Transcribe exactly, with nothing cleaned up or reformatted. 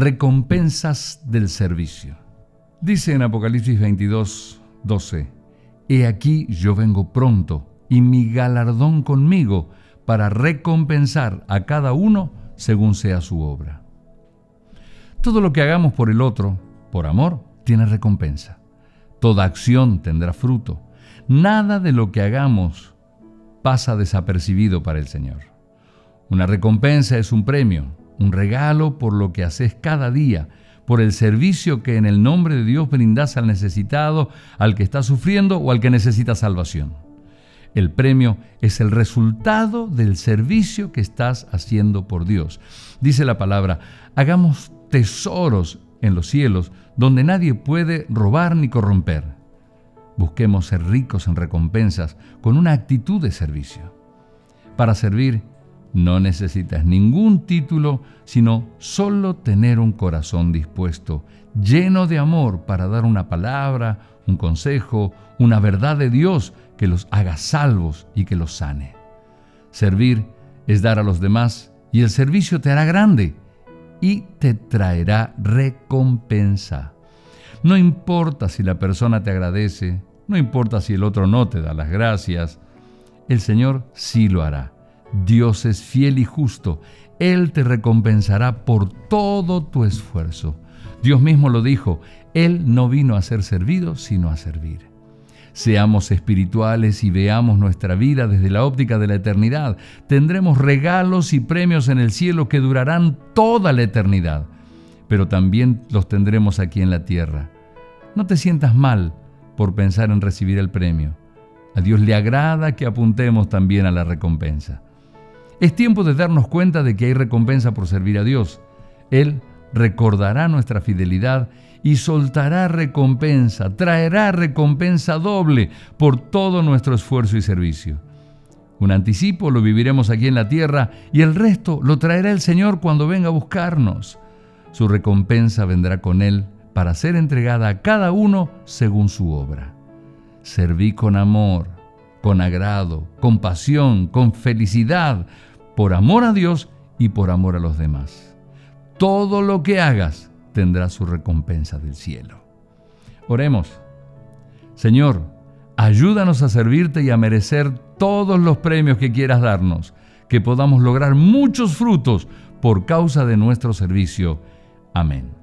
recompensas del servicio. Dice en Apocalipsis veintidós, doce, «He aquí yo vengo pronto, y mi galardón conmigo, para recompensar a cada uno según sea su obra». Todo lo que hagamos por el otro, por amor, tiene recompensa. Toda acción tendrá fruto. Nada de lo que hagamos pasa desapercibido para el Señor. Una recompensa es un premio, un regalo por lo que haces cada día, por el servicio que en el nombre de Dios brindás al necesitado, al que está sufriendo o al que necesita salvación. El premio es el resultado del servicio que estás haciendo por Dios. Dice la palabra, hagamos tesoros en los cielos donde nadie puede robar ni corromper. Busquemos ser ricos en recompensas con una actitud de servicio. Para servir no necesitas ningún título, sino solo tener un corazón dispuesto, lleno de amor para dar una palabra, un consejo, una verdad de Dios que los haga salvos y que los sane. Servir es dar a los demás y el servicio te hará grande y te traerá recompensa. No importa si la persona te agradece, no importa si el otro no te da las gracias, el Señor sí lo hará. Dios es fiel y justo. Él te recompensará por todo tu esfuerzo. Dios mismo lo dijo, Él no vino a ser servido, sino a servir. Seamos espirituales y veamos nuestra vida desde la óptica de la eternidad. Tendremos regalos y premios en el cielo que durarán toda la eternidad, pero también los tendremos aquí en la tierra. No te sientas mal por pensar en recibir el premio. A Dios le agrada que apuntemos también a la recompensa. Es tiempo de darnos cuenta de que hay recompensa por servir a Dios. Él recordará nuestra fidelidad y soltará recompensa, traerá recompensa doble por todo nuestro esfuerzo y servicio. Un anticipo lo viviremos aquí en la tierra y el resto lo traerá el Señor cuando venga a buscarnos. Su recompensa vendrá con Él para ser entregada a cada uno según su obra. Serví con amor, con agrado, con pasión, con felicidad, por amor a Dios y por amor a los demás. Todo lo que hagas tendrá su recompensa del cielo. Oremos. Señor, ayúdanos a servirte y a merecer todos los premios que quieras darnos, que podamos lograr muchos frutos por causa de nuestro servicio. Amén.